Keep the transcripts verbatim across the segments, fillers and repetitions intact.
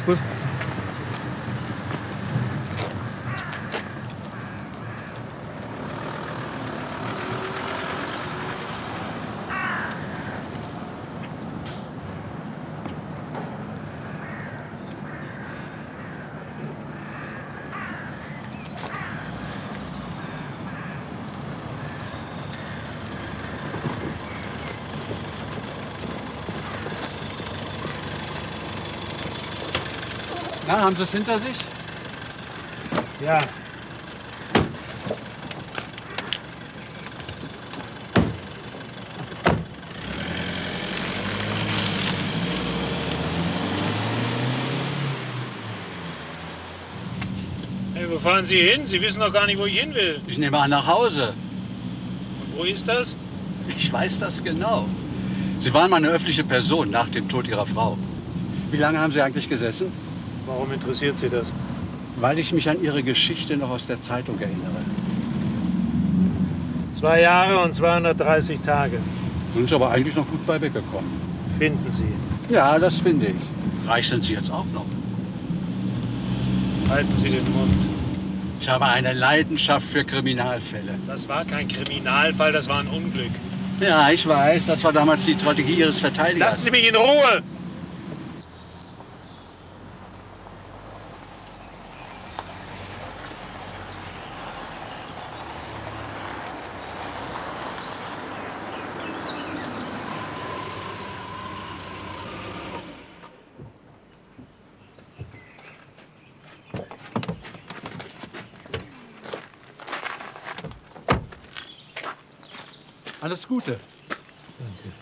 Mach's gut. Na, haben Sie es hinter sich? Ja. Hey, wo fahren Sie hin? Sie wissen doch gar nicht, wo ich hin will. Ich nehme an, nach Hause. Und wo ist das? Ich weiß das genau. Sie waren mal eine öffentliche Person nach dem Tod Ihrer Frau. Wie lange haben Sie eigentlich gesessen? Warum interessiert Sie das? Weil ich mich an Ihre Geschichte noch aus der Zeitung erinnere. Zwei Jahre und zweihundertdreißig Tage. Sind Sie aber eigentlich noch gut bei weggekommen. Finden Sie? Ja, das finde ich. Reich sind Sie jetzt auch noch. Halten Sie den Mund. Ich habe eine Leidenschaft für Kriminalfälle. Das war kein Kriminalfall, das war ein Unglück. Ja, ich weiß. Das war damals die Strategie Ihres Verteidigers. Lassen Sie mich in Ruhe! Alles Gute. Danke.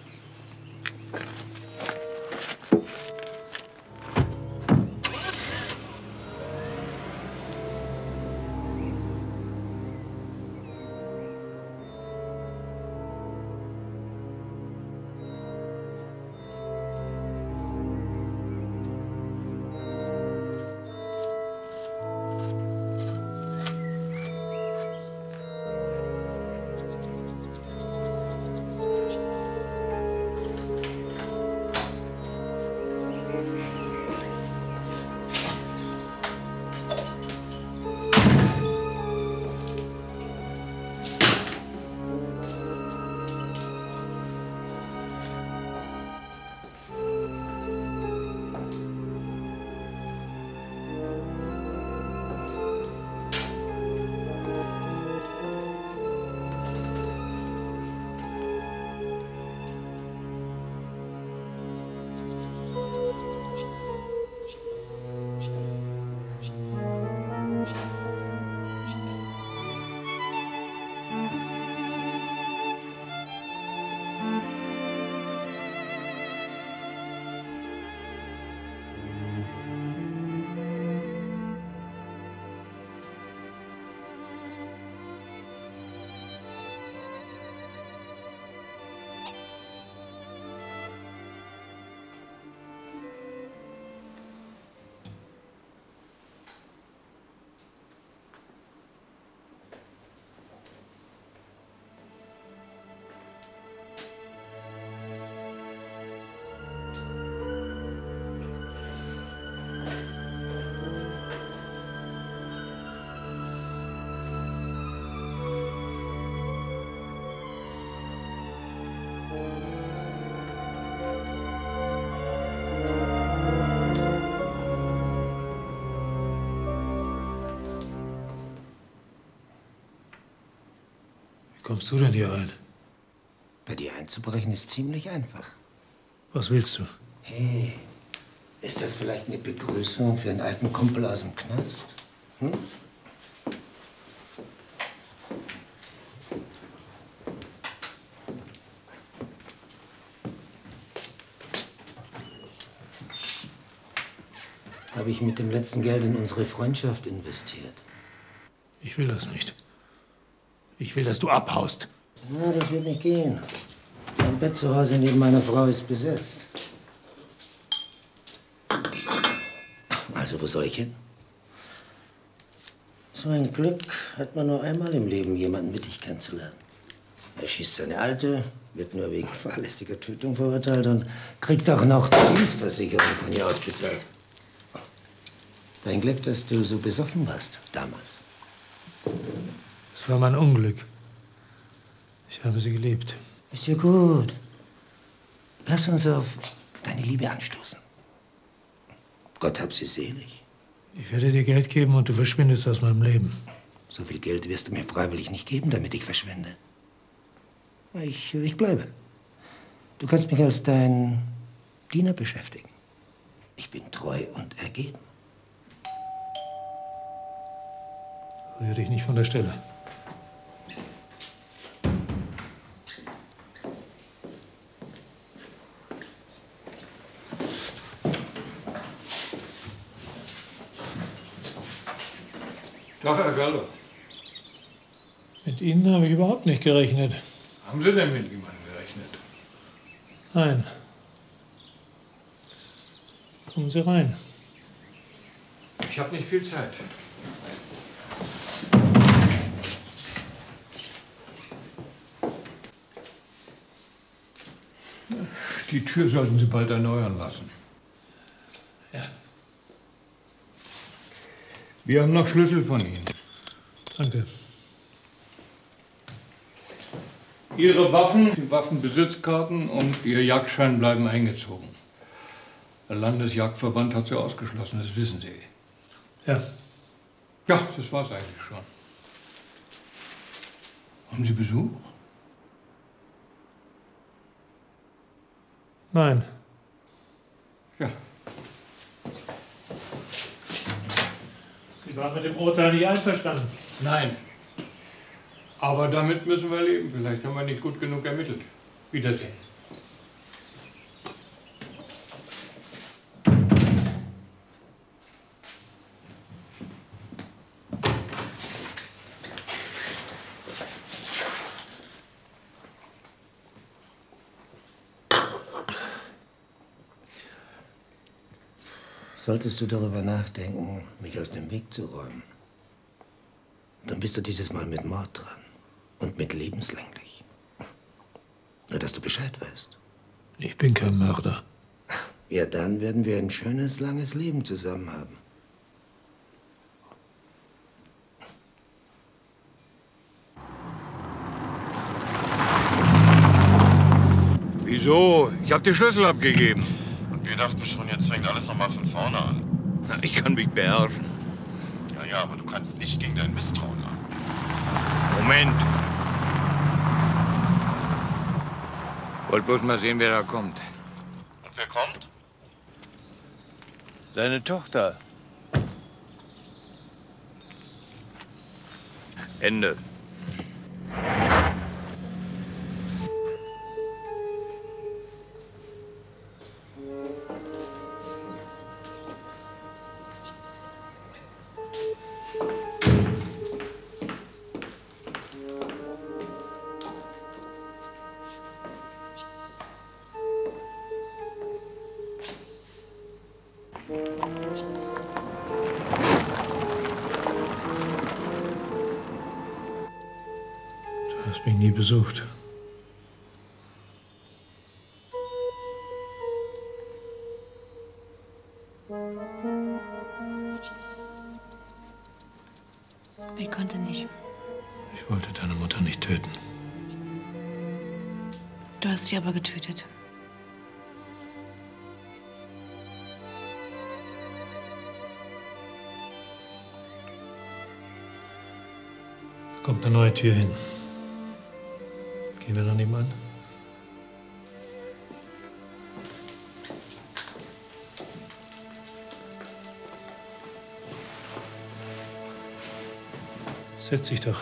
Wie kommst du denn hier rein? Bei dir einzubrechen ist ziemlich einfach. Was willst du? Hey, ist das vielleicht eine Begrüßung für einen alten Kumpel aus dem Knast? Hm? Habe ich mit dem letzten Geld in unsere Freundschaft investiert? Ich will das nicht. Ich will, dass du abhaust. Na, das wird nicht gehen. Mein Bett zu Hause neben meiner Frau ist besetzt. Also, wo soll ich hin? So ein Glück hat man nur einmal im Leben, jemanden mittig kennenzulernen. Er schießt seine Alte, wird nur wegen fahrlässiger Tötung verurteilt und kriegt auch noch die Dienstversicherung von ihr ausbezahlt. Dein Glück, dass du so besoffen warst damals. Das war mein Unglück. Ich habe sie geliebt. Ist ja gut. Lass uns auf deine Liebe anstoßen. Gott hab sie selig. Ich werde dir Geld geben und du verschwindest aus meinem Leben. So viel Geld wirst du mir freiwillig nicht geben, damit ich verschwinde. Ich, ich bleibe. Du kannst mich als dein Diener beschäftigen. Ich bin treu und ergeben. Rühr dich nicht von der Stelle. Ach, Herr Gallo. Mit Ihnen habe ich überhaupt nicht gerechnet. Haben Sie denn mit jemandem gerechnet? Nein. Kommen Sie rein. Ich habe nicht viel Zeit. Die Tür sollten Sie bald erneuern lassen. Ja. Wir haben noch Schlüssel von Ihnen. Danke. Ihre Waffen, die Waffenbesitzkarten und Ihr Jagdschein bleiben eingezogen. Der Landesjagdverband hat Sie ausgeschlossen, das wissen Sie. Ja. Ja, das war's eigentlich schon. Haben Sie Besuch? Nein. Ja. Sie waren mit dem Urteil nicht einverstanden? Nein. Aber damit müssen wir leben. Vielleicht haben wir nicht gut genug ermittelt. Wiedersehen. Solltest du darüber nachdenken, mich aus dem Weg zu räumen, dann bist du dieses Mal mit Mord dran und mit lebenslänglich. Nur, dass du Bescheid weißt. Ich bin kein Mörder. Ja, dann werden wir ein schönes, langes Leben zusammen haben. Wieso? Ich habe die Schlüssel abgegeben. Wir dachten schon, jetzt fängt alles nochmal von vorne an. Ich kann mich beherrschen. Ja, ja, aber du kannst nicht gegen dein Misstrauen an. Moment. Wollt bloß mal sehen, wer da kommt. Und wer kommt? Deine Tochter. Ende. Besucht. Ich konnte nicht. Ich wollte deine Mutter nicht töten. Du hast sie aber getötet. Da kommt eine neue Tür hin. Gehen wir noch nebenan? Setz dich doch.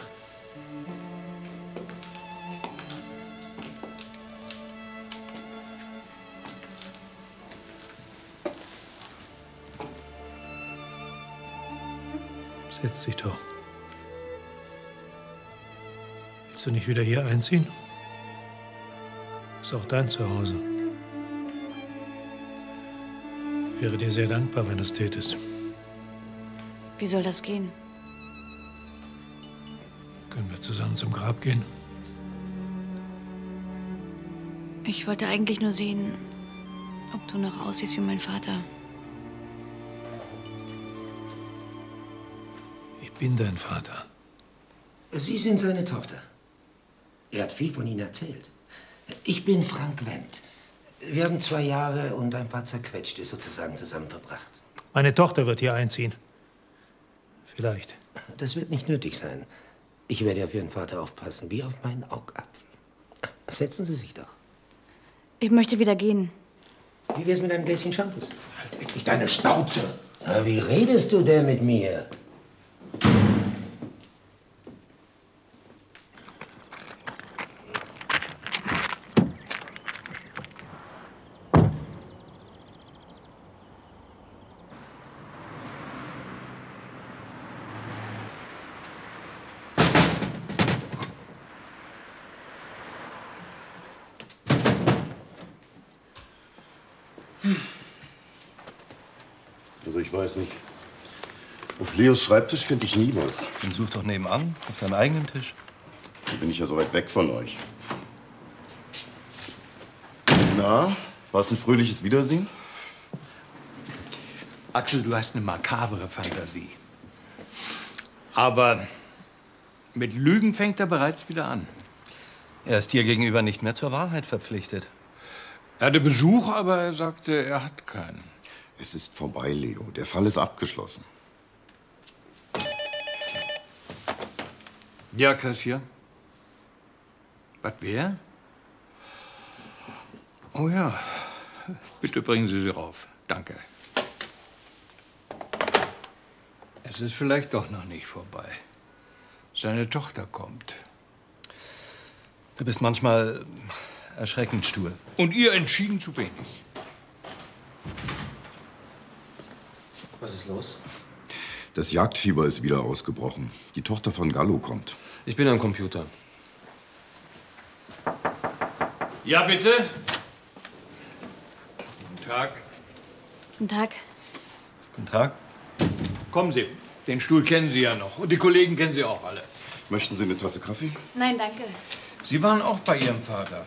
Setz dich doch. Willst du nicht wieder hier einziehen? Ist auch dein Zuhause. Ich wäre dir sehr dankbar, wenn du es tätest. Wie soll das gehen? Können wir zusammen zum Grab gehen? Ich wollte eigentlich nur sehen, ob du noch aussiehst wie mein Vater. bin dein Vater. Sie sind seine Tochter. Er hat viel von Ihnen erzählt. Ich bin Frank Wendt. Wir haben zwei Jahre und ein paar zerquetschte sozusagen zusammen verbracht. Meine Tochter wird hier einziehen. Vielleicht. Das wird nicht nötig sein. Ich werde auf Ihren Vater aufpassen, wie auf meinen Augapfel. Setzen Sie sich doch. Ich möchte wieder gehen. Wie wär's mit einem Gläschen Shampoos? Halt wirklich deine Schnauze! Na, wie redest du denn mit mir? Also ich weiß nicht. Auf Leos Schreibtisch finde ich nie was. Dann such doch nebenan, auf deinen eigenen Tisch. Da bin ich ja so weit weg von euch. Na, war es ein fröhliches Wiedersehen? Axel, du hast eine makabere Fantasie. Aber mit Lügen fängt er bereits wieder an. Er ist dir gegenüber nicht mehr zur Wahrheit verpflichtet. Er hatte Besuch, aber er sagte, er hat keinen. Es ist vorbei, Leo. Der Fall ist abgeschlossen. Ja, Kassier. Was wäre? Oh ja. Bitte bringen Sie sie rauf. Danke. Es ist vielleicht doch noch nicht vorbei. Seine Tochter kommt. Du bist manchmal erschreckend stur. Und ihr entschieden zu wenig. Was ist los? Das Jagdfieber ist wieder ausgebrochen. Die Tochter von Gallo kommt. Ich bin am Computer. Ja, bitte. Guten Tag. Guten Tag. Guten Tag. Kommen Sie. Den Stuhl kennen Sie ja noch. Und die Kollegen kennen Sie auch alle. Möchten Sie eine Tasse Kaffee? Nein, danke. Sie waren auch bei Ihrem Vater.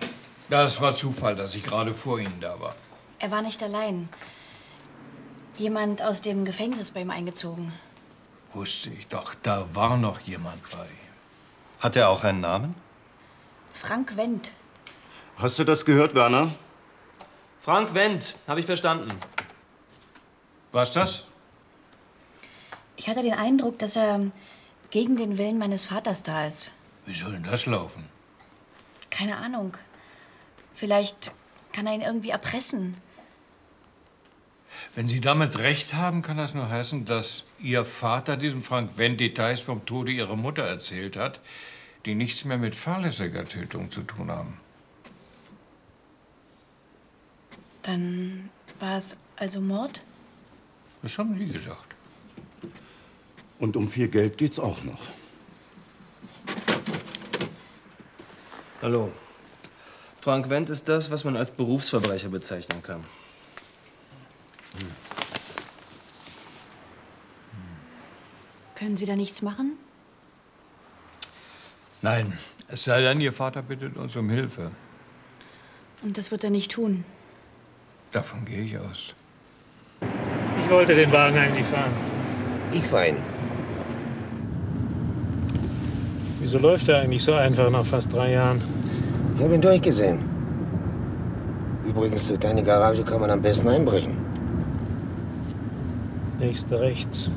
Das war Zufall, dass ich gerade vor Ihnen da war. Er war nicht allein. Jemand aus dem Gefängnis ist bei ihm eingezogen. Wusste ich doch, da war noch jemand bei. Hat er auch einen Namen? Frank Wendt. Hast du das gehört, Werner? Frank Wendt, habe ich verstanden. Was das? Ich hatte den Eindruck, dass er gegen den Willen meines Vaters da ist. Wie soll denn das laufen? Keine Ahnung. Vielleicht kann er ihn irgendwie erpressen. Wenn Sie damit recht haben, kann das nur heißen, dass Ihr Vater diesem Frank Wendt Details vom Tode Ihrer Mutter erzählt hat, die nichts mehr mit fahrlässiger Tötung zu tun haben. Dann war es also Mord? Das haben Sie gesagt. Und um viel Geld geht's auch noch. Hallo. Frank Wendt ist das, was man als Berufsverbrecher bezeichnen kann. Hm. Hm. Können Sie da nichts machen? Nein, es sei denn, Ihr Vater bittet uns um Hilfe. Und das wird er nicht tun? Davon gehe ich aus. Ich wollte den Wagen eigentlich fahren. Ich war ihn. Wieso läuft er eigentlich so einfach nach fast drei Jahren? Ich habe ihn durchgesehen. Übrigens, durch deine Garage kann man am besten einbrechen. Nächste rechts.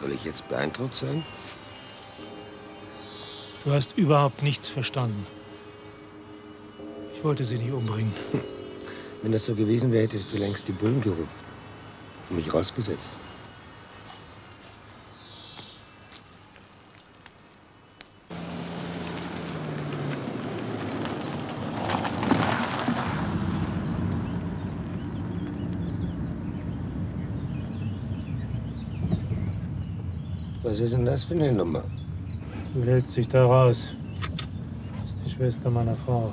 Soll ich jetzt beeindruckt sein? Du hast überhaupt nichts verstanden. Ich wollte sie nicht umbringen. Hm. Wenn das so gewesen wäre, hättest du längst die Bullen gerufen und mich rausgesetzt. Was ist denn das für eine Nummer? Du hältst dich da raus. Du bist die Schwester meiner Frau.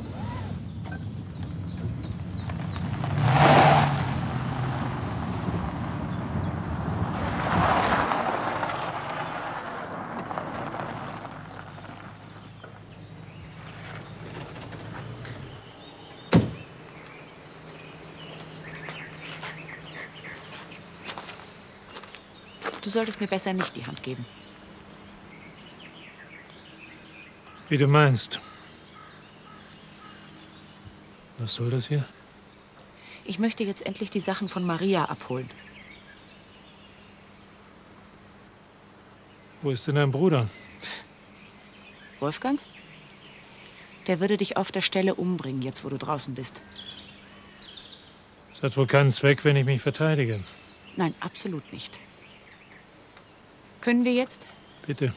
Du solltest mir besser nicht die Hand geben. Wie du meinst. Was soll das hier? Ich möchte jetzt endlich die Sachen von Maria abholen. Wo ist denn dein Bruder? Wolfgang? Der würde dich auf der Stelle umbringen, jetzt wo du draußen bist. Es hat wohl keinen Zweck, wenn ich mich verteidige. Nein, absolut nicht. Können wir jetzt? Bitte.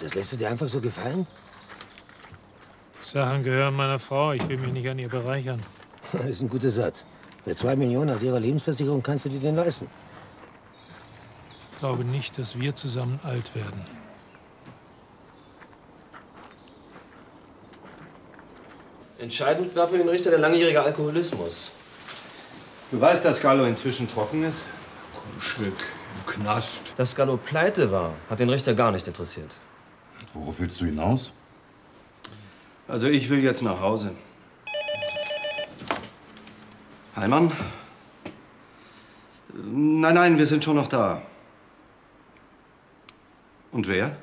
Das lässt du dir einfach so gefallen? Sachen gehören meiner Frau. Ich will mich nicht an ihr bereichern. Das ist ein guter Satz. Mit zwei Millionen aus ihrer Lebensversicherung kannst du dir den leisten. Ich glaube nicht, dass wir zusammen alt werden. Entscheidend war für den Richter der langjährige Alkoholismus. Du weißt, dass Gallo inzwischen trocken ist? Schwick, im Knast. Dass Gallo pleite war, hat den Richter gar nicht interessiert. Worauf willst du hinaus? Also, ich will jetzt nach Hause. Heimann? Nein, nein, wir sind schon noch da. Und wer?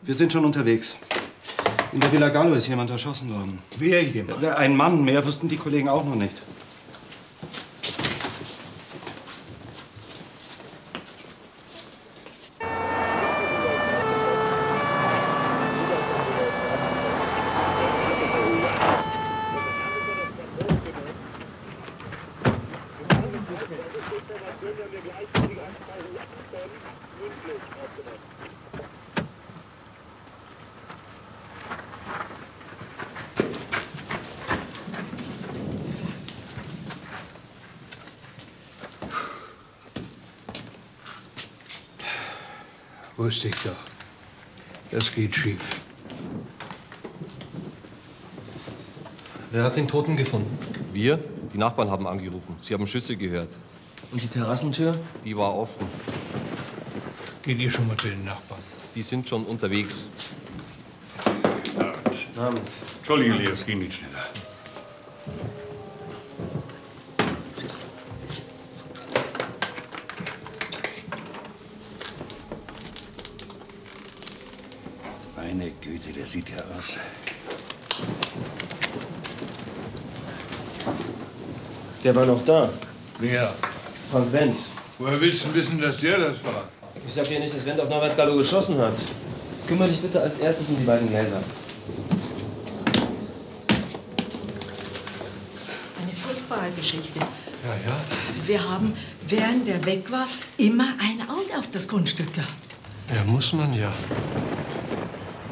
Wir sind schon unterwegs. In der Villa Gallo ist jemand erschossen worden. Wer jemand? Ein Mann, mehr wussten die Kollegen auch noch nicht. Wusste ich doch. Das geht schief. Wer hat den Toten gefunden? Wir? Die Nachbarn haben angerufen. Sie haben Schüsse gehört. Und die Terrassentür? Die war offen. Geht ihr schon mal zu den Nachbarn? Die sind schon unterwegs. Guten Abend. Guten Abend. Entschuldigung, Leo, es ging nicht schneller. Meine Güte, der sieht ja aus. Der war noch da. Wer? Frank Wendt. Woher willst du wissen, dass der das war? Ich sag dir nicht, dass Wendt auf Norbert Gallo geschossen hat. Kümmere dich bitte als erstes um die beiden Gläser. Eine furchtbare Geschichte. Ja, ja. Wir haben, während der weg war, immer ein Auge auf das Grundstück gehabt. Ja, muss man ja.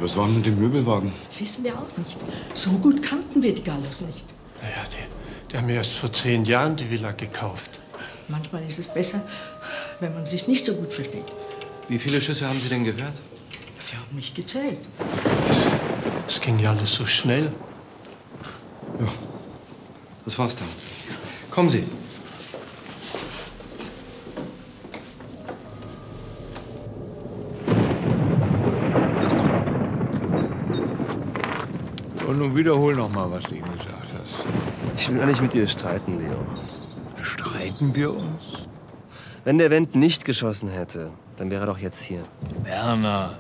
Was war mit dem Möbelwagen? Wissen wir auch nicht. So gut kannten wir die Gallos nicht. Naja, die, die haben erst vor zehn Jahren die Villa gekauft. Manchmal ist es besser, wenn man sich nicht so gut versteht. Wie viele Schüsse haben Sie denn gehört? Wir haben nicht gezählt. Es ging ja alles so schnell. Ja, das war's dann. Kommen Sie. Und nun wiederhol noch mal, was du ihm gesagt hast. Ich will gar nicht mit dir streiten, Leo. Streiten wir uns? Wenn der Wendt nicht geschossen hätte, dann wäre er doch jetzt hier. Werner,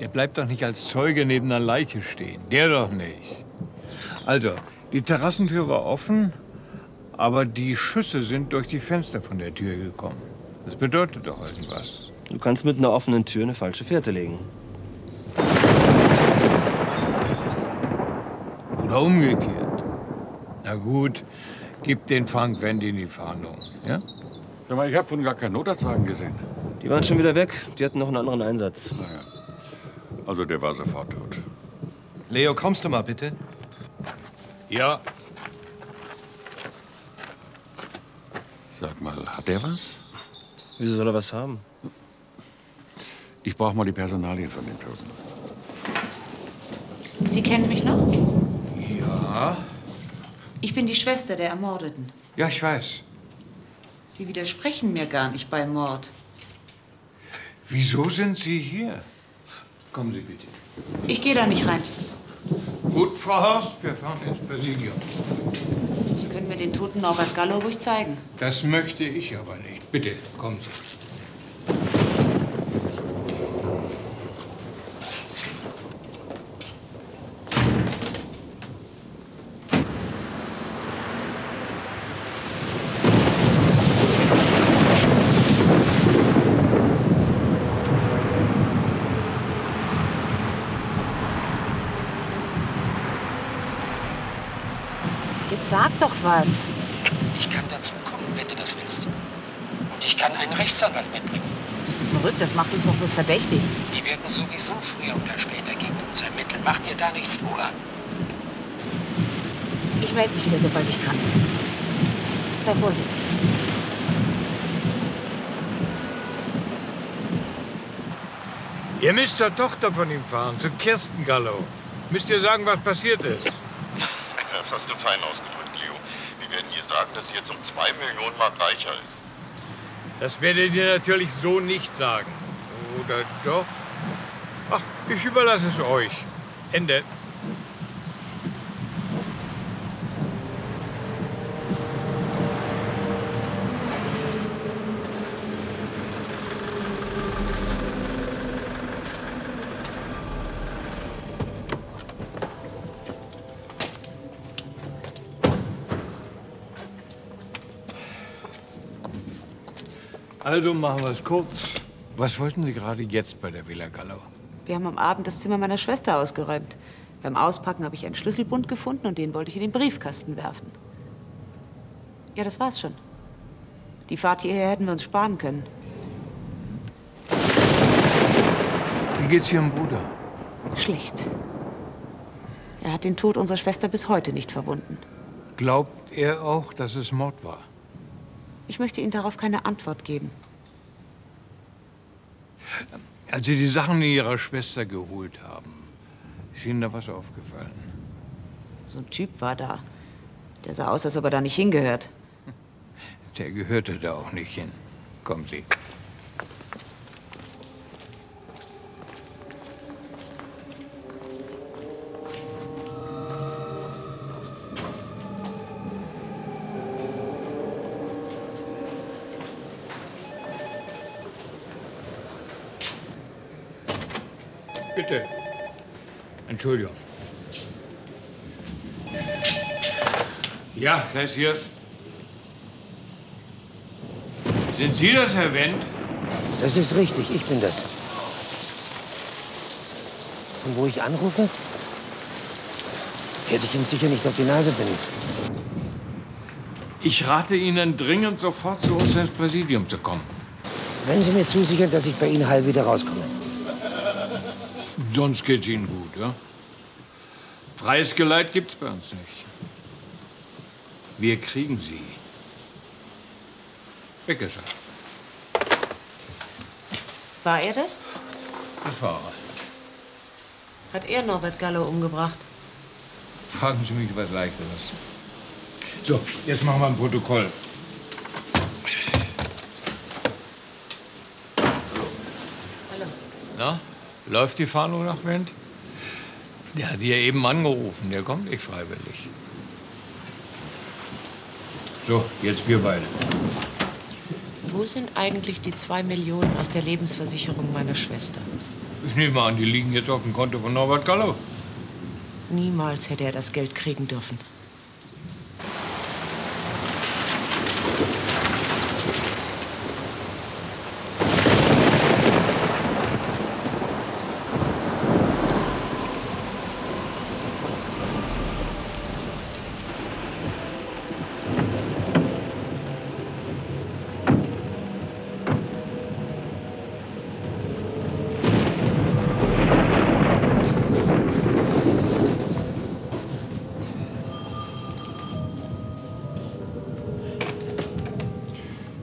der bleibt doch nicht als Zeuge neben einer Leiche stehen. Der doch nicht. Also, die Terrassentür war offen, aber die Schüsse sind durch die Fenster von der Tür gekommen. Das bedeutet doch irgendwas. Du kannst mit einer offenen Tür eine falsche Fährte legen. Oder umgekehrt. Na gut, gib den Frank Wendt in die Fahndung, ja? Sag mal, ich habe von gar keinen Notarztwagen gesehen. Die waren schon wieder weg. Die hatten noch einen anderen Einsatz. Na ja. Also der war sofort tot. Leo, kommst du mal bitte? Ja. Sag mal, hat der was? Wieso soll er was haben? Ich brauche mal die Personalien von dem Toten. Sie kennen mich noch? Ja. Ich bin die Schwester der Ermordeten. Ja, ich weiß. Sie widersprechen mir gar nicht beim Mord. Wieso sind Sie hier? Kommen Sie bitte. Ich gehe da nicht rein. Gut, Frau Horst, wir fahren ins Präsidium. Sie können mir den toten Norbert Gallo ruhig zeigen. Das möchte ich aber nicht. Bitte, kommen Sie. Sag doch was. Ich kann dazu kommen, wenn du das willst. Und ich kann einen Rechtsanwalt mitbringen. Bist du verrückt? Das macht uns doch bloß verdächtig. Die werden sowieso früher oder später gegen uns ermitteln. Mach dir da nichts vor. Ich melde mich wieder, sobald ich kann. Sei vorsichtig. Ihr müsst zur Tochter von ihm fahren, zu Kirsten Gallo. Müsst ihr sagen, was passiert ist. Das hast du fein ausgedrückt, Leo. Wir werden ihr sagen, dass sie jetzt um zwei Millionen Mark reicher ist. Das werdet ihr natürlich so nicht sagen. Oder doch? Ach, ich überlasse es euch. Ende. Also machen wir es kurz. Was wollten Sie gerade jetzt bei der Villa Gallo? Wir haben am Abend das Zimmer meiner Schwester ausgeräumt. Beim Auspacken habe ich einen Schlüsselbund gefunden und den wollte ich in den Briefkasten werfen. Ja, das war's schon. Die Fahrt hierher hätten wir uns sparen können. Wie geht's Ihrem Bruder? Schlecht. Er hat den Tod unserer Schwester bis heute nicht verwunden. Glaubt er auch, dass es Mord war? Ich möchte Ihnen darauf keine Antwort geben. Als Sie die Sachen Ihrer Schwester geholt haben, ist Ihnen da was aufgefallen? So ein Typ war da. Der sah aus, als ob er da nicht hingehört. Der gehörte da auch nicht hin. Kommen Sie. Bitte. Entschuldigung. Ja, das hier. Sind Sie das, Herr Wendt? Das ist richtig, ich bin das. Und wo ich anrufe? Hätte ich ihn sicher nicht auf die Nase binden. Ich rate Ihnen dringend, sofort zu uns ins Präsidium zu kommen. Wenn Sie mir zusichern, dass ich bei Ihnen heil wieder rauskomme. Sonst geht's Ihnen gut, ja? Freies Geleit gibt's bei uns nicht. Wir kriegen Sie. Weggeschaut. War er das? Das war er. Hat er Norbert Gallo umgebracht? Fragen Sie mich was Leichteres. So, jetzt machen wir ein Protokoll. Hallo. Hallo. Na? Läuft die Fahndung nach Wendt? Der hat hier eben angerufen, der kommt nicht freiwillig. So, jetzt wir beide. Wo sind eigentlich die zwei Millionen aus der Lebensversicherung meiner Schwester? Ich nehme an, die liegen jetzt auf dem Konto von Norbert Gallo. Niemals hätte er das Geld kriegen dürfen.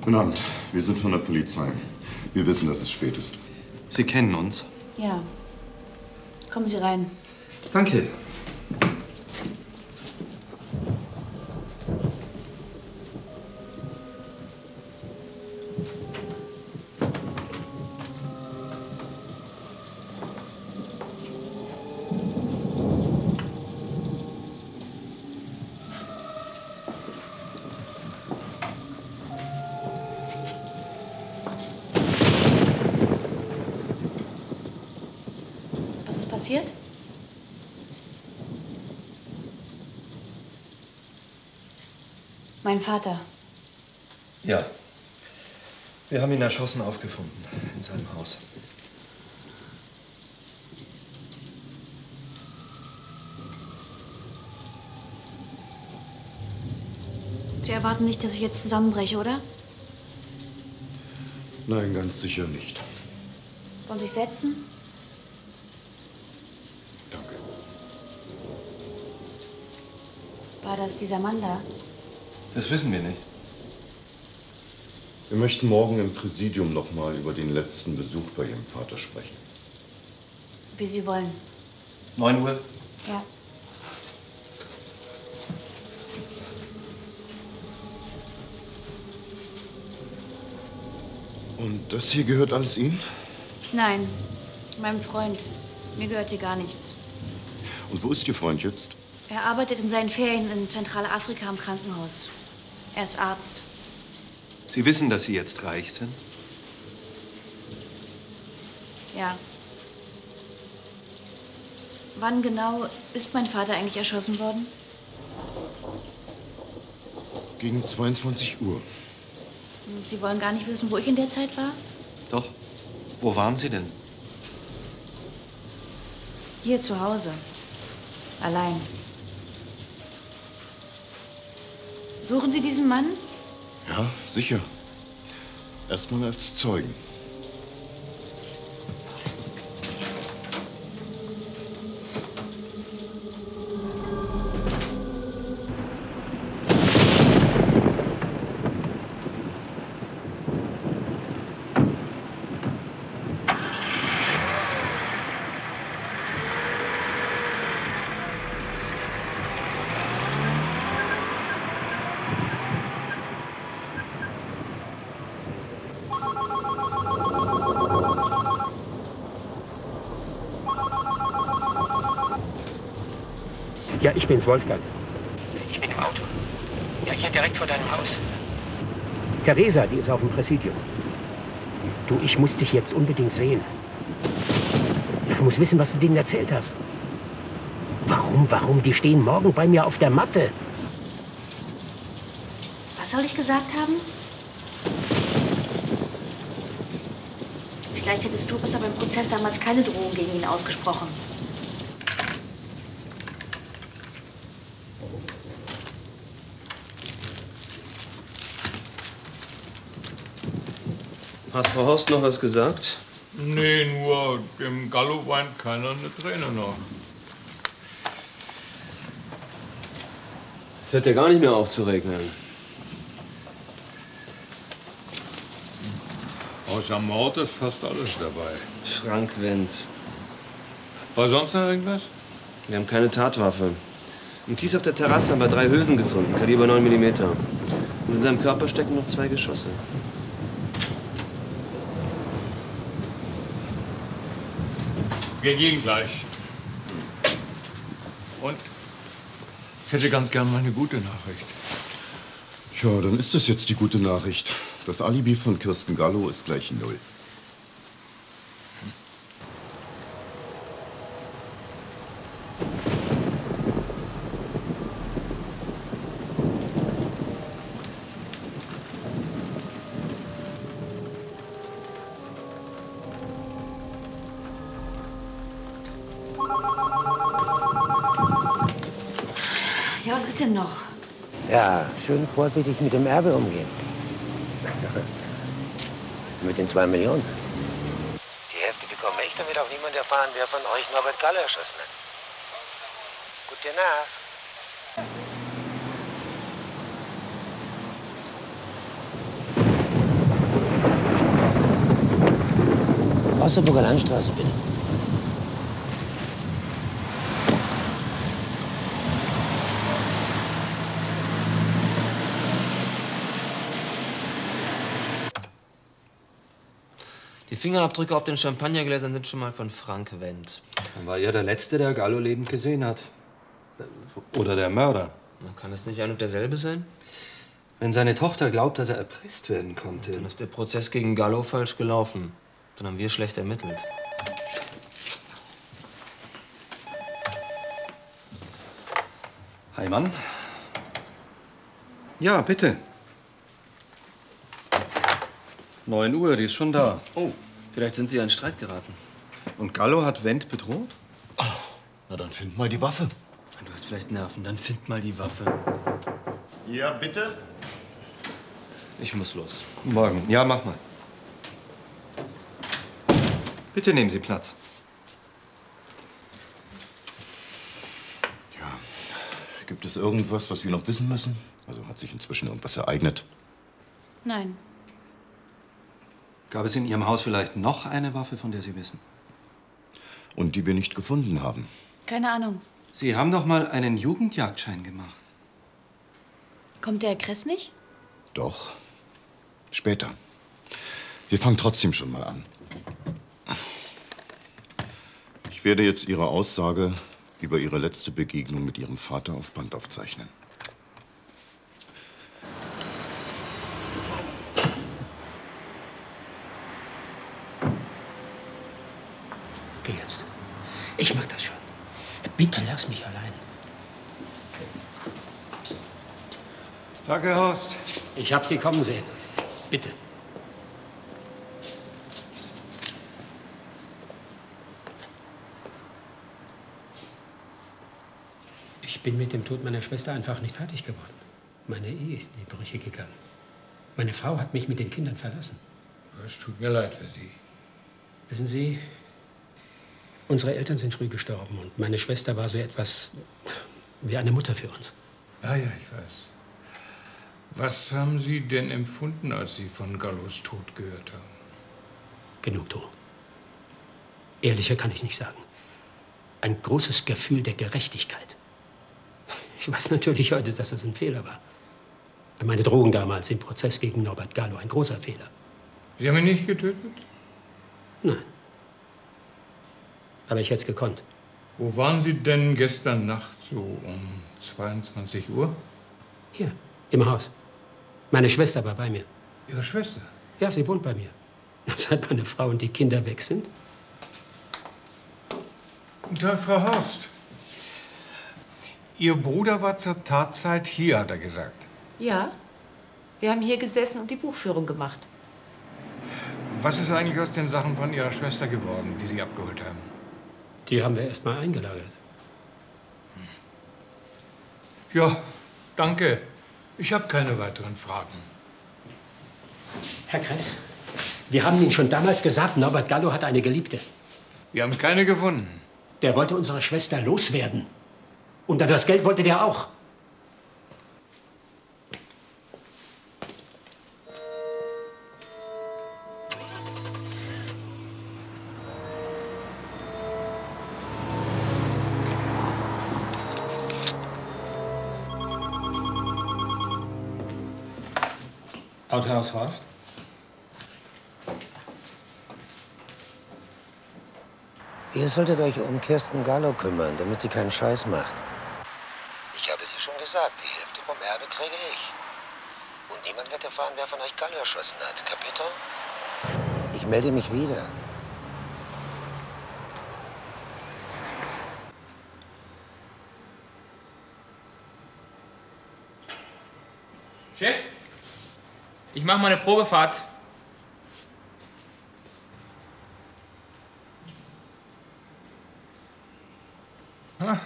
Guten Abend. Wir sind von der Polizei. Wir wissen, dass es spät ist. Sie kennen uns? Ja. Kommen Sie rein. Danke. Mein Vater. Ja. Wir haben ihn erschossen aufgefunden in seinem Haus. Sie erwarten nicht, dass ich jetzt zusammenbreche, oder? Nein, ganz sicher nicht. Wollen Sie sich setzen? Danke. War das dieser Mann da? Das wissen wir nicht. Wir möchten morgen im Präsidium noch mal über den letzten Besuch bei Ihrem Vater sprechen. Wie Sie wollen. neun Uhr? Ja. Und das hier gehört alles Ihnen? Nein, meinem Freund. Mir gehört hier gar nichts. Und wo ist Ihr Freund jetzt? Er arbeitet in seinen Ferien in Zentralafrika am Krankenhaus. Er ist Arzt. Sie wissen, dass Sie jetzt reich sind? Ja. Wann genau ist mein Vater eigentlich erschossen worden? Gegen zweiundzwanzig Uhr. Und Sie wollen gar nicht wissen, wo ich in der Zeit war? Doch. Wo waren Sie denn? Hier zu Hause. Allein. Suchen Sie diesen Mann? Ja, sicher. Erstmal als Zeugen. Ja, ich bin's, Wolfgang. Ich bin im Auto. Ja, hier direkt vor deinem Haus. Theresa, die ist auf dem Präsidium. Du, ich muss dich jetzt unbedingt sehen. Ich muss wissen, was du denen erzählt hast. Warum, warum? Die stehen morgen bei mir auf der Matte. Was soll ich gesagt haben? Vielleicht hättest du besser beim Prozess damals keine Drohung gegen ihn ausgesprochen. Hat Frau Horst noch was gesagt? Nee, nur dem Gallo weint keiner eine Träne noch. Es hört ja gar nicht mehr auf zu regnen. Außer Mord ist fast alles dabei. Frank Wendt. War sonst noch irgendwas? Wir haben keine Tatwaffe. Im Kies auf der Terrasse haben wir drei Hülsen gefunden, Kaliber neun Millimeter. Und in seinem Körper stecken noch zwei Geschosse. Wir gehen gleich. Und? Ich hätte ganz gern mal eine gute Nachricht. Ja, dann ist das jetzt die gute Nachricht. Das Alibi von Kirsten Gallo ist gleich null. Ja, was ist denn noch? Ja, schön vorsichtig mit dem Erbe umgehen. Mit den zwei Millionen. Die Hälfte bekomme ich, damit auch niemand erfahren, wer von euch Norbert Gallo erschossen hat. Gute Nacht. Wasserburger Landstraße, bitte. Die Fingerabdrücke auf den Champagnergläsern sind schon mal von Frank Wendt. Dann war ja der Letzte, der Gallo lebend gesehen hat. Oder der Mörder. Na, kann das nicht ein und derselbe sein? Wenn seine Tochter glaubt, dass er erpresst werden konnte. Und dann ist der Prozess gegen Gallo falsch gelaufen. Dann haben wir schlecht ermittelt. Hi, Mann. Ja, bitte. neun Uhr, die ist schon da. Oh, vielleicht sind Sie in Streit geraten. Und Gallo hat Wendt bedroht? Oh, na dann find mal die Waffe. Du hast vielleicht Nerven, dann find mal die Waffe. Ja, bitte? Ich muss los. Morgen. Ja, mach mal. Bitte nehmen Sie Platz. Ja, gibt es irgendwas, was wir noch wissen müssen? Also hat sich inzwischen irgendwas ereignet? Nein. Gab es in Ihrem Haus vielleicht noch eine Waffe, von der Sie wissen? Und die wir nicht gefunden haben? Keine Ahnung. Sie haben doch mal einen Jugendjagdschein gemacht. Kommt der Herr Kress nicht? Doch. Später. Wir fangen trotzdem schon mal an. Ich werde jetzt Ihre Aussage über Ihre letzte Begegnung mit Ihrem Vater auf Band aufzeichnen. Geh jetzt. Ich mach das schon. Bitte lass mich allein. Danke, Herr Horst. Ich habe Sie kommen sehen. Bitte. Ich bin mit dem Tod meiner Schwester einfach nicht fertig geworden. Meine Ehe ist in die Brüche gegangen. Meine Frau hat mich mit den Kindern verlassen. Es tut mir leid für Sie. Wissen Sie, unsere Eltern sind früh gestorben und meine Schwester war so etwas wie eine Mutter für uns. Ah ja, ich weiß. Was haben Sie denn empfunden, als Sie von Gallos Tod gehört haben? Genugtuung. Ehrlicher kann ich nicht sagen. Ein großes Gefühl der Gerechtigkeit. Ich weiß natürlich heute, dass das ein Fehler war. Meine Drohung damals im Prozess gegen Norbert Gallo, ein großer Fehler. Sie haben ihn nicht getötet? Nein. Aber ich hätte es gekonnt. Wo waren Sie denn gestern Nacht so um zweiundzwanzig Uhr? Hier, im Haus. Meine Schwester war bei mir. Ihre Schwester? Ja, sie wohnt bei mir. Seit meine Frau und die Kinder weg sind. Guten Tag, Frau Horst. Ihr Bruder war zur Tatzeit hier, hat er gesagt. Ja, wir haben hier gesessen und die Buchführung gemacht. Was ist eigentlich aus den Sachen von Ihrer Schwester geworden, die Sie abgeholt haben? Die haben wir erst mal eingelagert. Ja, danke. Ich habe keine weiteren Fragen. Herr Kress, wir haben Ihnen schon damals gesagt, Norbert Gallo hat eine Geliebte. Wir haben keine gefunden. Der wollte unsere Schwester loswerden. Und dann das Geld wollte der auch. Autohaus Horst. Ihr solltet euch um Kirsten Gallo kümmern, damit sie keinen Scheiß macht. gesagt, die Hälfte vom Erbe kriege ich. Und niemand wird erfahren, wer von euch Gallo erschossen hat. Kapito? Ich melde mich wieder. Chef, ich mache mal eine Probefahrt. Ah,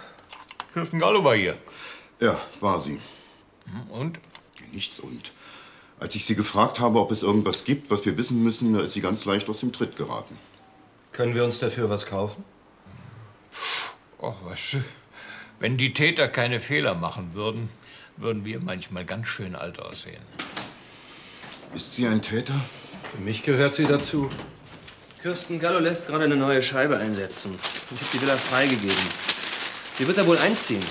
Kirsten Gallo war hier. Ja, war sie. Und? Nichts und. Als ich sie gefragt habe, ob es irgendwas gibt, was wir wissen müssen, da ist sie ganz leicht aus dem Tritt geraten. Können wir uns dafür was kaufen? Oh, was? Wenn die Täter keine Fehler machen würden, würden wir manchmal ganz schön alt aussehen. Ist sie ein Täter? Für mich gehört sie dazu. Kirsten Gallo lässt gerade eine neue Scheibe einsetzen. Ich habe die Villa freigegeben. Sie wird da wohl einziehen.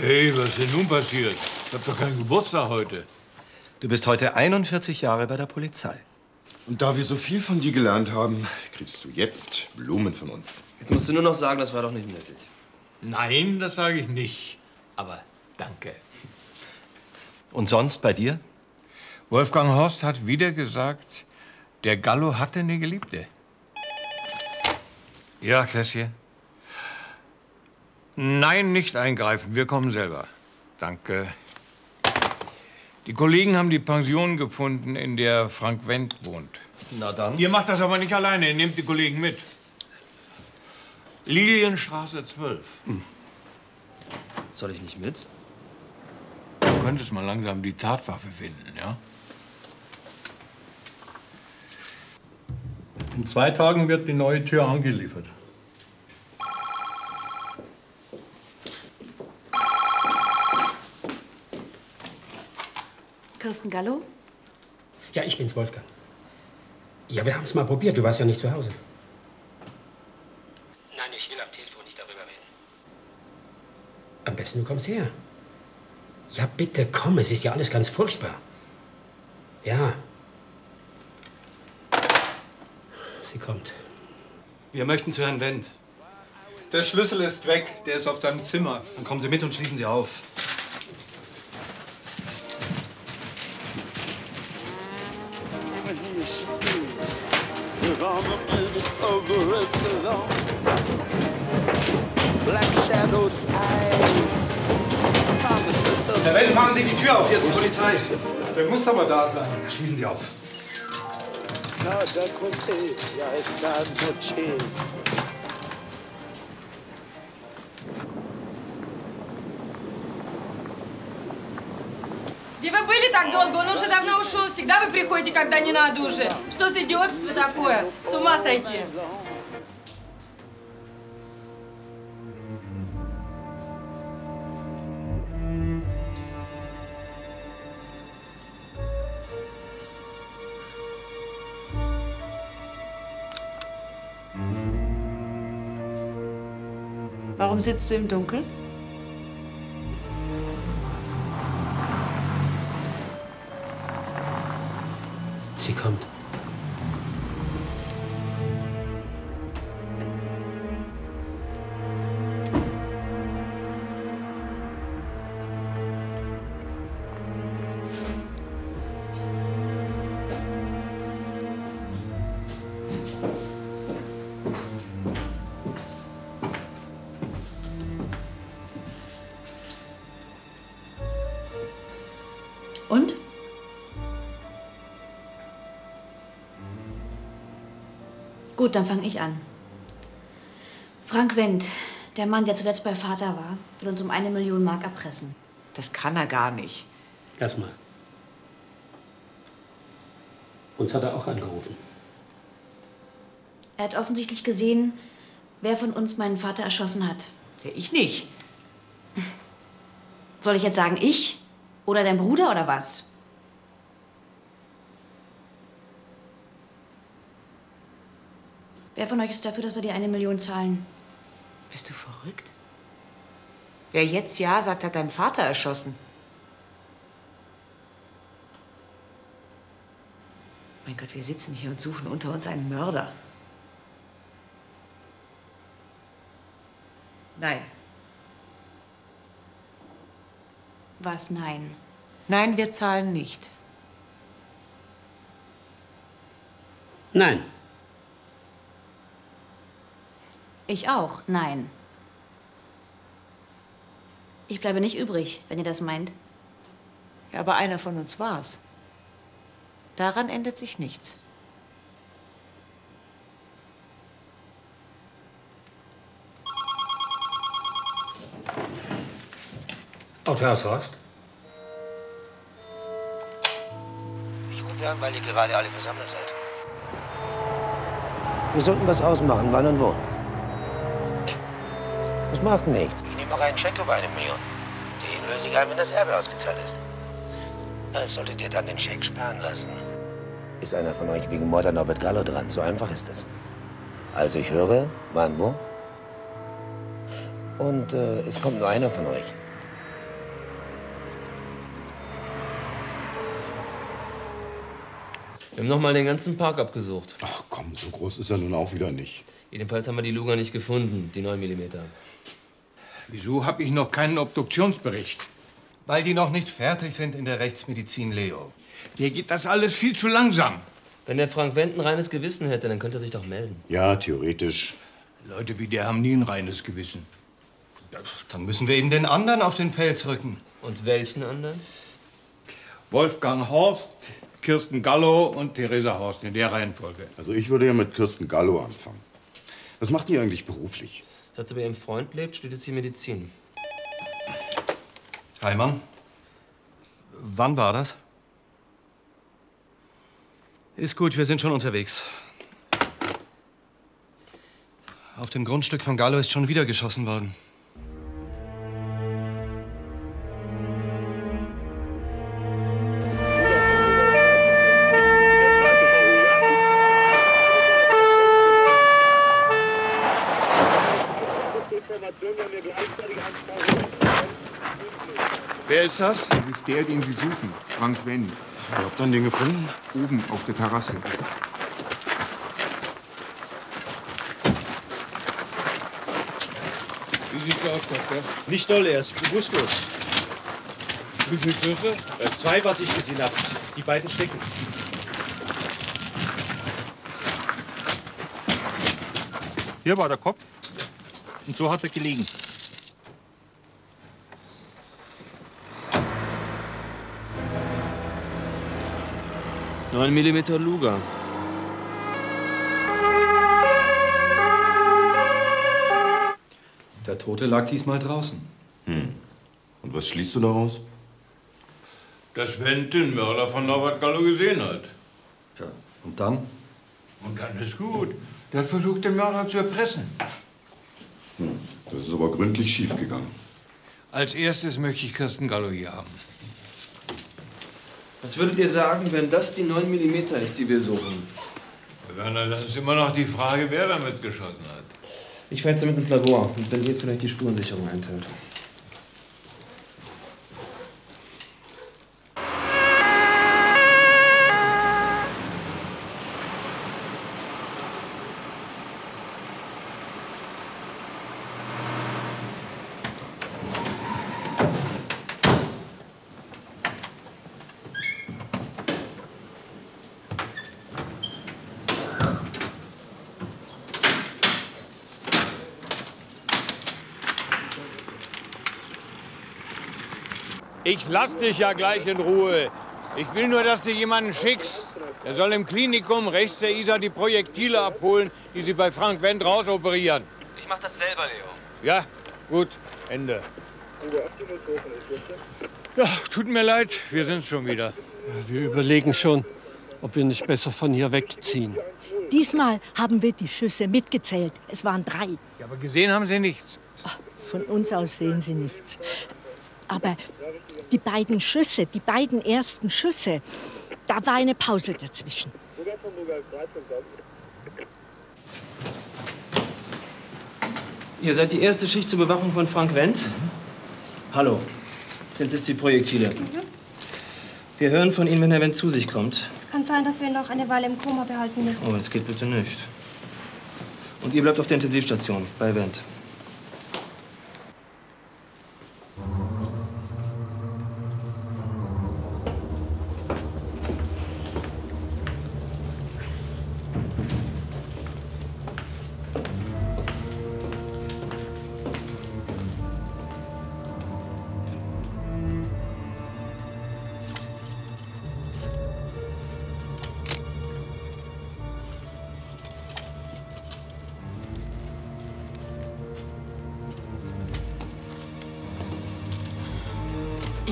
Hey, was ist denn nun passiert? Ich hab doch keinen Geburtstag heute. Du bist heute einundvierzig Jahre bei der Polizei. Und da wir so viel von dir gelernt haben, kriegst du jetzt Blumen von uns. Jetzt musst du nur noch sagen, das war doch nicht nötig. Nein, das sage ich nicht. Aber danke. Und sonst bei dir? Wolfgang Horst hat wieder gesagt, der Gallo hatte eine Geliebte. Ja, Kresschen? Nein, nicht eingreifen. Wir kommen selber. Danke. Die Kollegen haben die Pension gefunden, in der Frank Wendt wohnt. Na dann. Ihr macht das aber nicht alleine. Ihr nehmt die Kollegen mit. Lilienstraße zwölf. Hm. Soll ich nicht mit? Du könntest mal langsam die Tatwaffe finden, ja? In zwei Tagen wird die neue Tür angeliefert. Kirsten Gallo? Ja, ich bin's, Wolfgang. Ja, wir haben es mal probiert. Du warst ja nicht zu Hause. Nein, ich will am Telefon nicht darüber reden. Am besten du kommst her. Ja, bitte komm. Es ist ja alles ganz furchtbar. Ja. Sie kommt. Wir möchten zu Herrn Wendt. Der Schlüssel ist weg. Der ist auf deinem Zimmer. Dann kommen Sie mit und schließen Sie auf. Herr Wendt, machen Sie die Tür auf, hier ist die Polizei. Der muss aber da sein. Schließen Sie auf. Где вы были так долго? Он уже давно ушел. Всегда вы приходите, когда не надо уже. Что за идиотство такое? С ума сойти. Warum sitzt du im Dunkeln? Sie kommt. Und? Gut, dann fange ich an. Frank Wendt, der Mann, der zuletzt bei Vater war, will uns um eine Million Mark erpressen. Das kann er gar nicht. Lass mal. Uns hat er auch angerufen. Er hat offensichtlich gesehen, wer von uns meinen Vater erschossen hat. Ja, ich nicht. Soll ich jetzt sagen, ich? Oder dein Bruder, oder was? Wer von euch ist dafür, dass wir dir eine Million zahlen? Bist du verrückt? Wer jetzt ja sagt, hat deinen Vater erschossen. Mein Gott, wir sitzen hier und suchen unter uns einen Mörder. Nein. Was nein? Nein, wir zahlen nicht. Nein. Ich auch, nein. Ich bleibe nicht übrig, wenn ihr das meint. Ja, aber einer von uns war's. Daran ändert sich nichts. Autohaus Horst? Ich rufe an, weil ihr gerade alle versammelt seid. Wir sollten was ausmachen, wann und wo. Das macht nichts. Ich nehme auch einen Scheck über eine Million. Den löse ich ein, wenn das Erbe ausgezahlt ist. Das solltet ihr dann den Scheck sparen lassen. Ist einer von euch wegen Mord an Norbert Gallo dran? So einfach ist das. Also ich höre, wann, wo. Und äh, es kommt nur einer von euch. Wir haben nochmal den ganzen Park abgesucht. Ach komm, so groß ist er nun auch wieder nicht. Jedenfalls haben wir die Luger nicht gefunden, die neun Millimeter. Wieso habe ich noch keinen Obduktionsbericht? Weil die noch nicht fertig sind in der Rechtsmedizin, Leo. Mir geht das alles viel zu langsam. Wenn der Frank Wendt ein reines Gewissen hätte, dann könnte er sich doch melden. Ja, theoretisch. Leute wie der haben nie ein reines Gewissen. Dann müssen wir eben den anderen auf den Pelz rücken. Und welchen anderen? Wolfgang Horst, Kirsten Gallo und Theresa Horst, in der Reihenfolge. Also ich würde ja mit Kirsten Gallo anfangen. Was macht die eigentlich beruflich? Seit sie bei ihrem Freund lebt, studiert sie Medizin. Heimann, wann war das? Ist gut, wir sind schon unterwegs. Auf dem Grundstück von Gallo ist schon wieder geschossen worden. Wer ist das? Das ist der, den Sie suchen, Frank Wendt. Ihr habt dann den gefunden? Oben auf der Terrasse. Wie sieht's aus, Doktor? Nicht doll, er ist bewusstlos. Wie viele Schüsse? Äh, zwei, was ich gesehen habe. Die beiden stecken. Hier war der Kopf. Und so hat er gelegen. neun Millimeter Luger. Der Tote lag diesmal draußen. Hm. Und was schließt du daraus? Dass Wendt den Mörder von Norbert Gallo gesehen hat. Ja, und dann? Und dann ist gut. Der hat versucht, den Mörder zu erpressen. Hm. Das ist aber gründlich schiefgegangen. Als erstes möchte ich Kirsten Gallo hier haben. Was würdet ihr sagen, wenn das die neun Millimeter ist, die wir suchen? Dann ist immer noch die Frage, wer damit geschossen hat. Ich fahre jetzt damit ins Labor und wenn ihr vielleicht die Spurensicherung einteilt. Ich lass dich ja gleich in Ruhe. Ich will nur, dass du jemanden schickst. Er soll im Klinikum rechts der Isar die Projektile abholen, die sie bei Frank Wendt rausoperieren. Ich mach das selber, Leo. Ja, gut. Ende. Ja, tut mir leid, wir sind schon wieder. Wir überlegen schon, ob wir nicht besser von hier wegziehen. Diesmal haben wir die Schüsse mitgezählt. Es waren drei. Ja, aber gesehen haben sie nichts. Von uns aus sehen sie nichts. Aber die beiden Schüsse, die beiden ersten Schüsse, da war eine Pause dazwischen. Ihr seid die erste Schicht zur Bewachung von Frank Wendt? Mhm. Hallo, sind das die Projektile? Mhm. Wir hören von Ihnen, wenn Herr Wendt zu sich kommt. Es kann sein, dass wir ihn noch eine Weile im Koma behalten müssen. Oh, das geht bitte nicht. Und ihr bleibt auf der Intensivstation bei Wendt.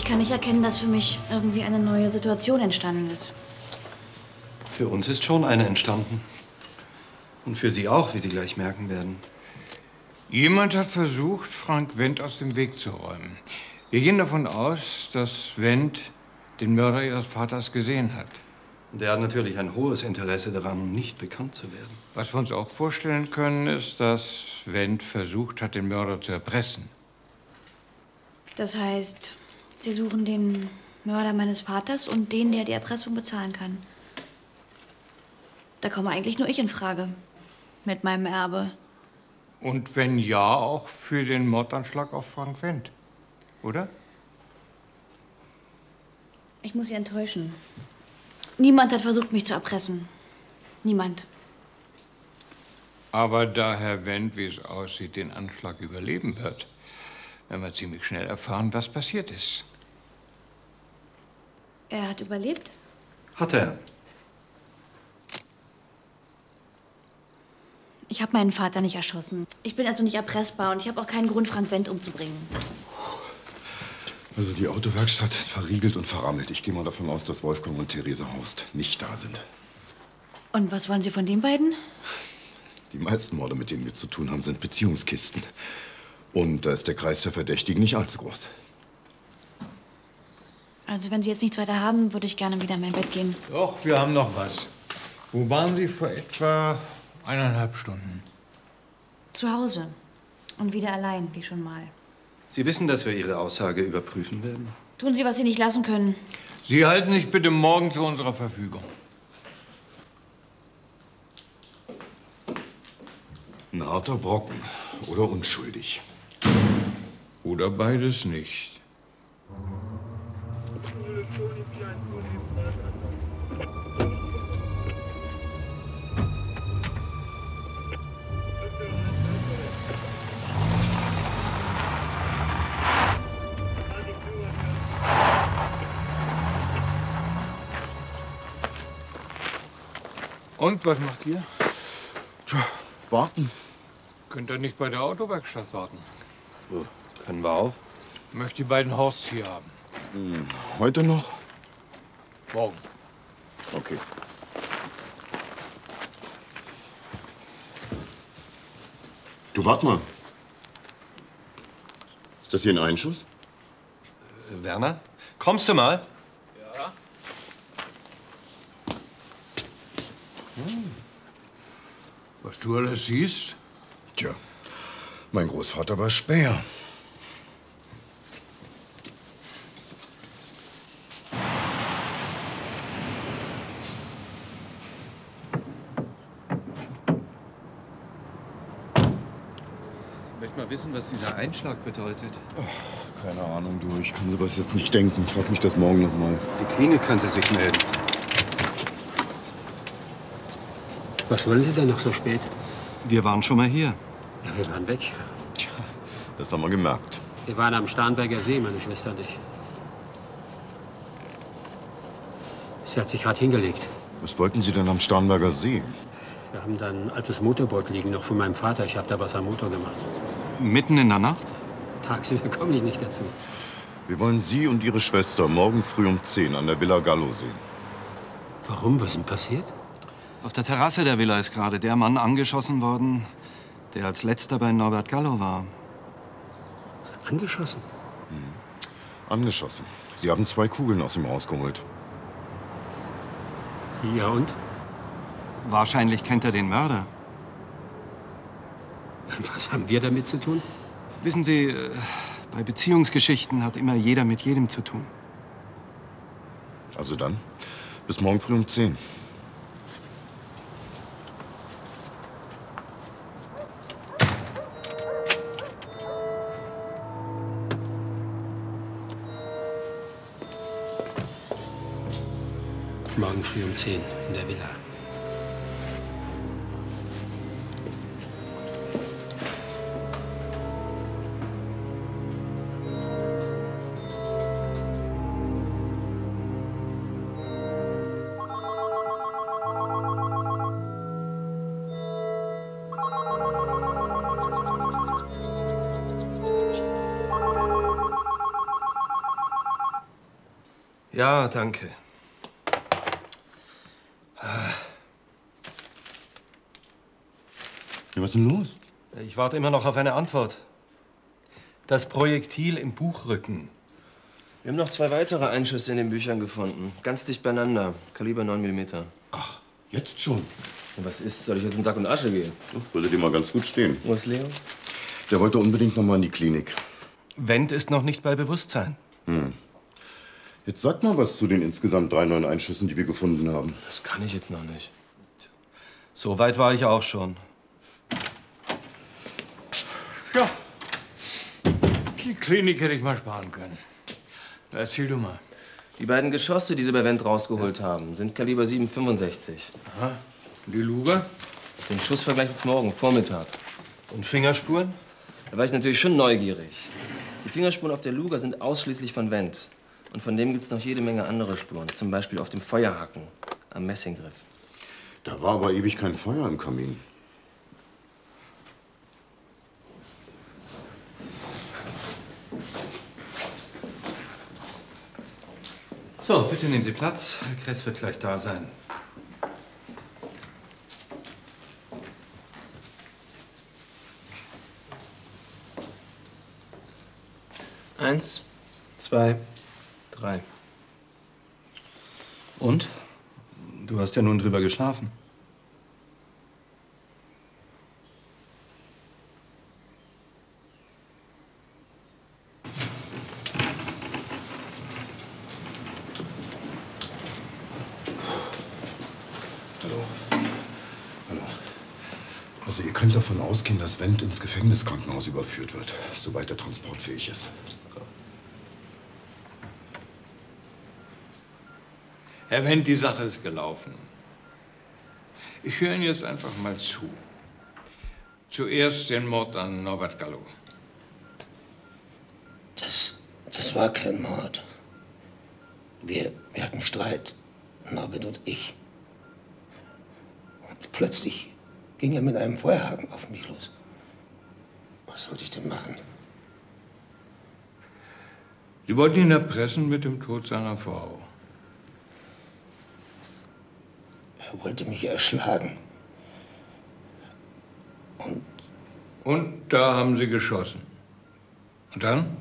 Ich kann nicht erkennen, dass für mich irgendwie eine neue Situation entstanden ist. Für uns ist schon eine entstanden. Und für Sie auch, wie Sie gleich merken werden. Jemand hat versucht, Frank Wendt aus dem Weg zu räumen. Wir gehen davon aus, dass Wendt den Mörder Ihres Vaters gesehen hat. Der hat natürlich ein hohes Interesse daran, nicht bekannt zu werden. Was wir uns auch vorstellen können, ist, dass Wendt versucht hat, den Mörder zu erpressen. Das heißt, Sie suchen den Mörder meines Vaters und den, der die Erpressung bezahlen kann. Da komme eigentlich nur ich in Frage mit meinem Erbe. Und wenn ja, auch für den Mordanschlag auf Frank Wendt, oder? Ich muss Sie enttäuschen. Niemand hat versucht, mich zu erpressen. Niemand. Aber da Herr Wendt, wie es aussieht, den Anschlag überleben wird, werden wir ziemlich schnell erfahren, was passiert ist. Er hat überlebt? Hat er. Ich habe meinen Vater nicht erschossen. Ich bin also nicht erpressbar und ich habe auch keinen Grund, Frank Wendt umzubringen. Also die Autowerkstatt ist verriegelt und verrammelt. Ich gehe mal davon aus, dass Wolfgang und Theresa Horst nicht da sind. Und was wollen Sie von den beiden? Die meisten Morde, mit denen wir zu tun haben, sind Beziehungskisten. Und da ist der Kreis der Verdächtigen nicht allzu groß. Also wenn Sie jetzt nichts weiter haben, würde ich gerne wieder in mein Bett gehen. Doch, wir haben noch was. Wo waren Sie vor etwa... eineinhalb Stunden. Zu Hause. Und wieder allein, wie schon mal. Sie wissen, dass wir Ihre Aussage überprüfen werden? Tun Sie, was Sie nicht lassen können. Sie halten sich bitte morgen zu unserer Verfügung. Ein harter Brocken. Oder unschuldig. Oder beides nicht. Und was macht ihr? Tja, warten. Könnt ihr nicht bei der Autowerkstatt warten? So, können wir auch. Ich möchte die beiden Horsts hier haben. Hm, heute noch? Morgen. Okay. Du, warte mal. Ist das hier ein Einschuss? Äh, Werner, kommst du mal? Ja. Hm. Was du alles siehst? Tja, mein Großvater war Späher. Ich möchte mal wissen, was dieser Einschlag bedeutet. Ach, keine Ahnung, du. Ich kann sowas jetzt nicht denken. Frag mich das morgen noch mal. Die Klinik könnte sich melden. Was wollen Sie denn noch so spät? Wir waren schon mal hier. Ja, wir waren weg. Tja, das haben wir gemerkt. Wir waren am Starnberger See, meine Schwester und ich. Sie hat sich gerade hingelegt. Was wollten Sie denn am Starnberger See? Wir haben da ein altes Motorboot liegen, noch von meinem Vater. Ich habe da was am Motor gemacht. Mitten in der Nacht? Tagsüber komme ich nicht dazu. Wir wollen Sie und Ihre Schwester morgen früh um zehn an der Villa Gallo sehen. Warum? Was ist denn passiert? Auf der Terrasse der Villa ist gerade der Mann angeschossen worden, der als letzter bei Norbert Gallo war. Angeschossen? Hm. Angeschossen. Sie haben zwei Kugeln aus ihm rausgeholt. Ja und? Wahrscheinlich kennt er den Mörder. Was haben wir damit zu tun? Wissen Sie, bei Beziehungsgeschichten hat immer jeder mit jedem zu tun. Also dann, bis morgen früh um zehn. Morgen früh um zehn in der Villa. Ja, danke. Ja, was ist denn los? Ich warte immer noch auf eine Antwort. Das Projektil im Buchrücken. Wir haben noch zwei weitere Einschüsse in den Büchern gefunden. Ganz dicht beieinander. Kaliber neun Millimeter. Ach, jetzt schon? Und was ist? Soll ich jetzt in Sack und Asche gehen? Das würde dir mal ganz gut stehen. Wo ist Leo? Der wollte unbedingt noch mal in die Klinik. Wendt ist noch nicht bei Bewusstsein. Hm. Jetzt sag mal was zu den insgesamt drei neuen Einschüssen, die wir gefunden haben. Das kann ich jetzt noch nicht. So weit war ich auch schon. Ja. Die Klinik hätte ich mal sparen können. Erzähl du mal. Die beiden Geschosse, die sie bei Wendt rausgeholt ja. haben, sind Kaliber sieben Komma fünfundsechzig. Aha. Und die Luger? Den Schussvergleich bis morgen, Vormittag. Und Fingerspuren? Da war ich natürlich schon neugierig. Die Fingerspuren auf der Luger sind ausschließlich von Wendt. Und von dem gibt's noch jede Menge andere Spuren. Zum Beispiel auf dem Feuerhaken am Messinggriff. Da war aber ewig kein Feuer im Kamin. So, bitte nehmen Sie Platz. Herr Kress wird gleich da sein. Eins, zwei, drei. Und? Du hast ja nun drüber geschlafen. Davon ausgehen, dass Wendt ins Gefängniskrankenhaus überführt wird, sobald der Transport fähig ist. Herr Wendt, die Sache ist gelaufen. Ich höre Ihnen jetzt einfach mal zu. Zuerst den Mord an Norbert Gallo. Das, das war kein Mord. Wir, wir hatten Streit, Norbert und ich. Und plötzlich ging er mit einem Feuerhaken auf mich los. Was sollte ich denn machen? Sie wollten ihn erpressen mit dem Tod seiner Frau. Er wollte mich erschlagen. Und... Und da haben Sie geschossen. Und dann?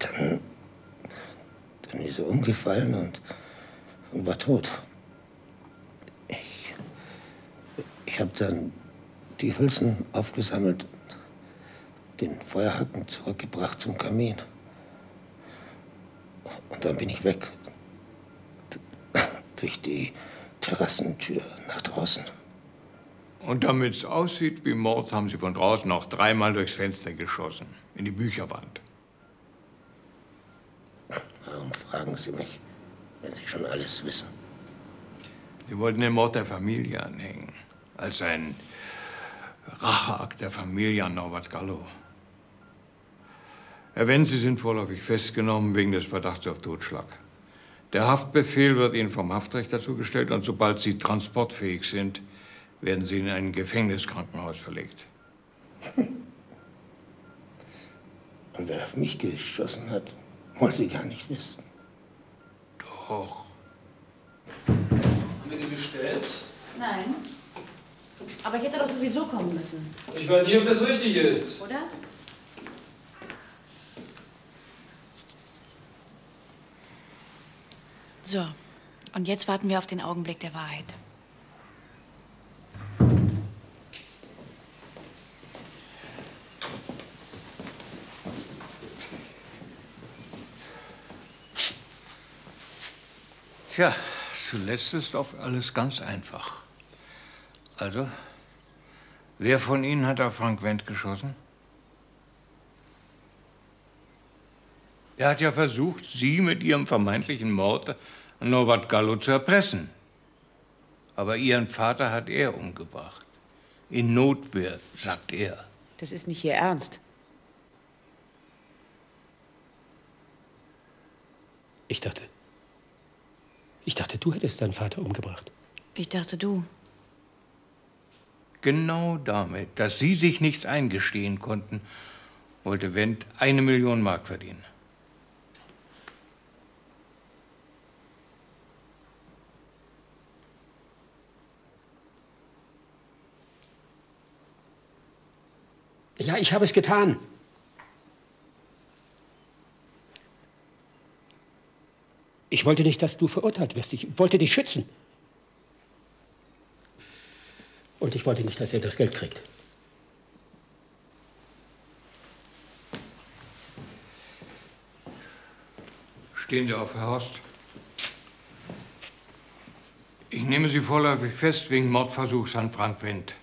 Dann... Dann ist er umgefallen und, und war tot. Ich... Ich habe dann die Hülsen aufgesammelt, den Feuerhaken zurückgebracht zum Kamin. Und dann bin ich weg. Durch die Terrassentür nach draußen. Und damit es aussieht wie Mord, haben Sie von draußen auch dreimal durchs Fenster geschossen. In die Bücherwand. Warum fragen Sie mich, wenn Sie schon alles wissen? Sie wollten den Mord der Familie anhängen. Als ein Racheakt der Familie an Norbert Gallo. Herr Wendt, Sie sind vorläufig festgenommen wegen des Verdachts auf Totschlag. Der Haftbefehl wird Ihnen vom Haftrichter zugestellt und sobald Sie transportfähig sind, werden Sie in ein Gefängniskrankenhaus verlegt. Und wer auf mich geschossen hat, wollte ich gar nicht wissen. Doch. Haben wir Sie bestellt? Nein. Aber ich hätte doch sowieso kommen müssen. Ich weiß nicht, ob das richtig ist. Oder? So, und jetzt warten wir auf den Augenblick der Wahrheit. Tja, zuletzt ist oft alles ganz einfach. Also, wer von Ihnen hat auf Frank Wendt geschossen? Er hat ja versucht, Sie mit Ihrem vermeintlichen Mord an Norbert Gallo zu erpressen. Aber Ihren Vater hat er umgebracht. In Notwehr, sagt er. Das ist nicht Ihr Ernst. Ich dachte, ich dachte, du hättest deinen Vater umgebracht. Ich dachte, du. Genau damit, dass Sie sich nichts eingestehen konnten, wollte Wendt eine Million Mark verdienen. Ja, ich habe es getan. Ich wollte nicht, dass du verurteilt wirst. Ich wollte dich schützen. Und ich wollte nicht, dass ihr das Geld kriegt. Stehen Sie auf, Herr Horst. Ich nehme Sie vorläufig fest wegen Mordversuchs an Frank Wendt.